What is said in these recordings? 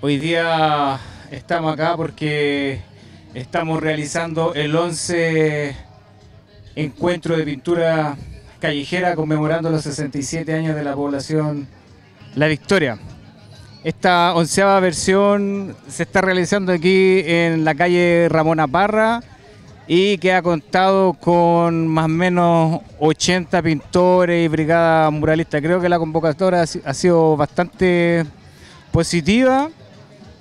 Hoy día estamos acá porque estamos realizando el 11 encuentro de pintura callejera conmemorando los 67 años de la población La Victoria. Esta 11ª versión se está realizando aquí en la calle Ramona Parra y que ha contado con más o menos 80 pintores y brigada muralista. Creo que la convocatoria ha sido bastante positiva.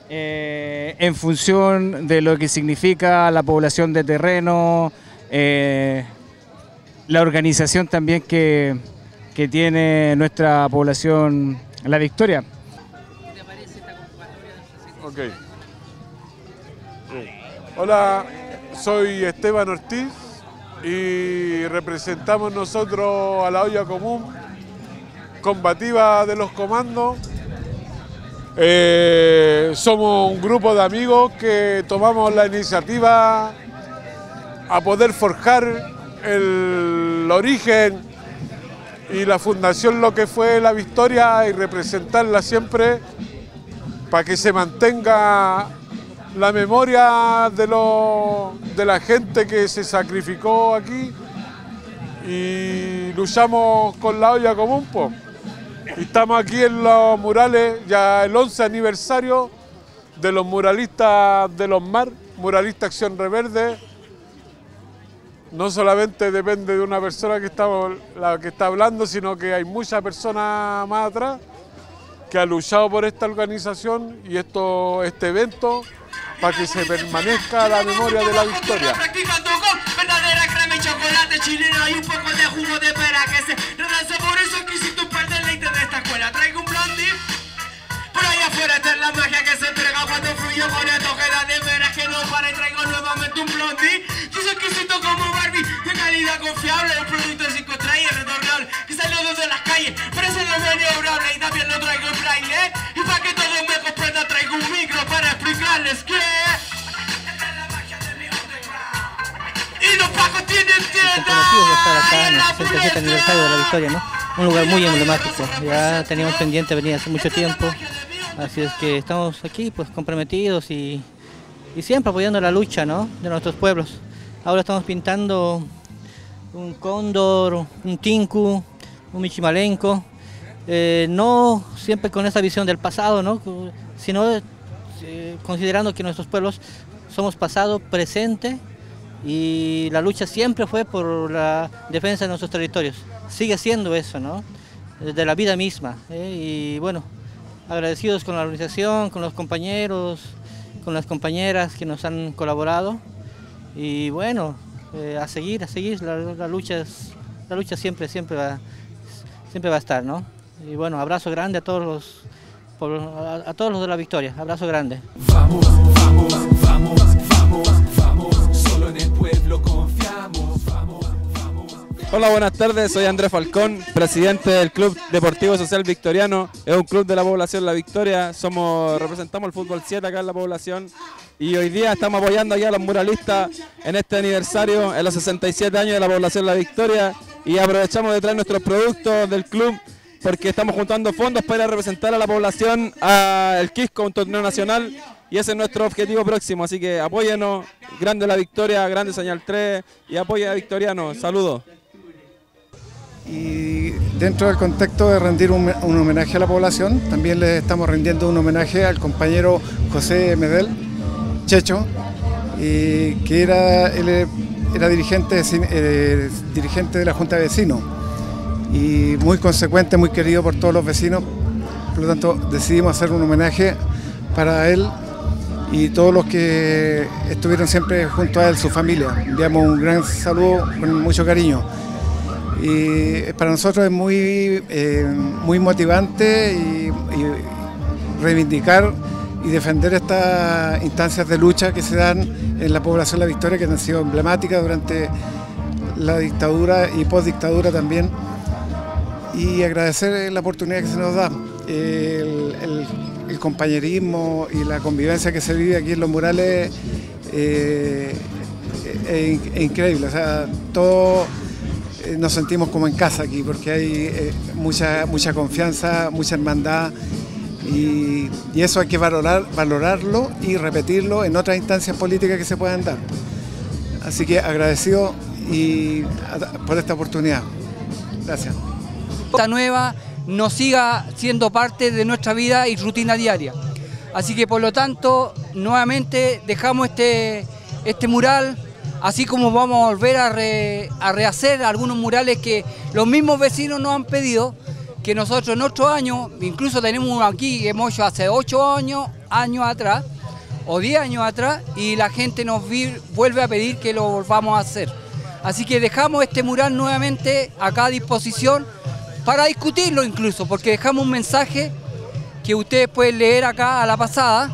En función de lo que significa la población de terreno, la organización también que tiene nuestra población La Victoria. ¿Cómo te parece esta convocatoria de los 67 años? Hola, soy Esteban Ortiz y representamos nosotros a la olla común combativa de los comandos. Somos un grupo de amigos que tomamos la iniciativa a poder forjar el origen y la fundación lo que fue La Victoria y representarla siempre para que se mantenga la memoria de la gente que se sacrificó aquí y luchamos con la olla común, po. Estamos aquí en los murales, ya el 11 aniversario de los muralistas de los MAR, Muralista Acción Reverde. No solamente depende de una persona la que está hablando, sino que hay muchas personas más atrás que han luchado por esta organización y este evento para que se permanezca la memoria de La Victoria. Chileno y un poco de jugo de pera que se relanza, por eso quisiste un par de leites de esta escuela. Traigo un blondie, por allá afuera está la magia que se entrega cuando fluyo con esto que da de veras que no pare. Traigo nuevamente un blondie, yo soy quisito como Barbie, de calidad confiable, un producto de 5 estrellas retornable, que salió desde las calles, parece lo maniobrable y también lo traigo en braille, y para que todos me comprendan traigo un micro para explicarles que comprometidos de estar acá en el 67 aniversario de La Victoria, ¿no? Un lugar muy emblemático, ya teníamos pendiente venir hace mucho tiempo, así es que estamos aquí pues comprometidos y siempre apoyando la lucha, ¿no?, de nuestros pueblos. Ahora estamos pintando un cóndor, un tinku, un michimalenco, no siempre con esa visión del pasado, ¿no?, sino considerando que nuestros pueblos somos pasado, presente, y la lucha siempre fue por la defensa de nuestros territorios. Sigue siendo eso, ¿no?, de la vida misma, ¿eh? Y bueno, agradecidos con la organización, con los compañeros, con las compañeras que nos han colaborado. Y bueno, a seguir, la lucha siempre va a estar, ¿no? Y bueno, abrazo grande a todos los de La Victoria, abrazo grande. Vamos, vamos, vamos, vamos, vamos. En el pueblo confiamos, vamos, vamos. Hola, buenas tardes, soy Andrés Falcón, presidente del Club Deportivo Social Victoriano. Es un club de la población La Victoria, representamos el fútbol 7 acá en la población y hoy día estamos apoyando aquí a los muralistas en este aniversario, en los 67 años de la población La Victoria, y aprovechamos de traer nuestros productos del club porque estamos juntando fondos para representar a la población al Quisco, un torneo nacional. Y ese es nuestro objetivo próximo, así que apóyenos, grande La Victoria, grande Señal 3 y apoya a Victoriano, saludos. Y dentro del contexto de rendir un homenaje a la población, también les estamos rindiendo un homenaje al compañero José Medel, Checho, que era dirigente de la Junta de Vecinos y muy consecuente, muy querido por todos los vecinos, por lo tanto decidimos hacer un homenaje para él y todos los que estuvieron siempre junto a él, su familia. Enviamos un gran saludo con mucho cariño. Y para nosotros es muy motivante y reivindicar y defender estas instancias de lucha que se dan en la población La Victoria, que han sido emblemáticas durante la dictadura y postdictadura también. Y agradecer la oportunidad que se nos da. El compañerismo y la convivencia que se vive aquí en los murales es increíble, o sea, todos nos sentimos como en casa aquí porque hay mucha confianza, mucha hermandad y eso hay que valorarlo y repetirlo en otras instancias políticas que se puedan dar. Así que agradecido por esta oportunidad. Gracias. Esta nueva nos siga siendo parte de nuestra vida y rutina diaria. Así que por lo tanto, nuevamente dejamos este mural, así como vamos a volver a rehacer algunos murales que los mismos vecinos nos han pedido, que nosotros en 8 años, incluso tenemos uno aquí que hemos hecho hace 8 años atrás, o 10 años atrás, y la gente nos vuelve a pedir que lo volvamos a hacer. Así que dejamos este mural nuevamente acá a disposición para discutirlo incluso, porque dejamos un mensaje que ustedes pueden leer acá a la pasada,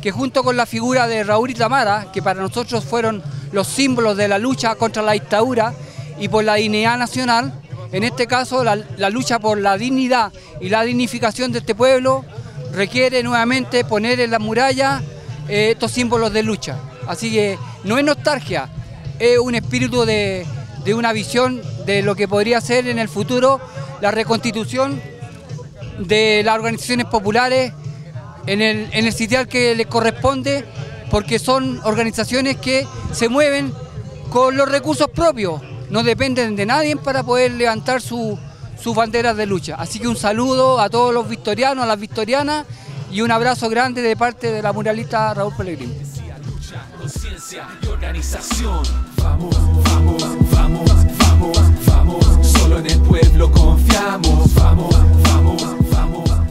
que junto con la figura de Raúl y Tamara, que para nosotros fueron los símbolos de la lucha contra la dictadura y por la dignidad nacional, en este caso la lucha por la dignidad y la dignificación de este pueblo, requiere nuevamente poner en la muralla estos símbolos de lucha. Así que no es nostalgia, es un espíritu de una visión de lo que podría ser en el futuro la reconstitución de las organizaciones populares en el sitial que les corresponde, porque son organizaciones que se mueven con los recursos propios, no dependen de nadie para poder levantar sus banderas de lucha. Así que un saludo a todos los victorianos, a las victorianas, y un abrazo grande de parte de la muralista Raúl Pellegrín. Lucha, conciencia y organización. Vamos, vamos, vamos, vamos, vamos. Solo en el pueblo confiamos. Vamos, vamos, vamos.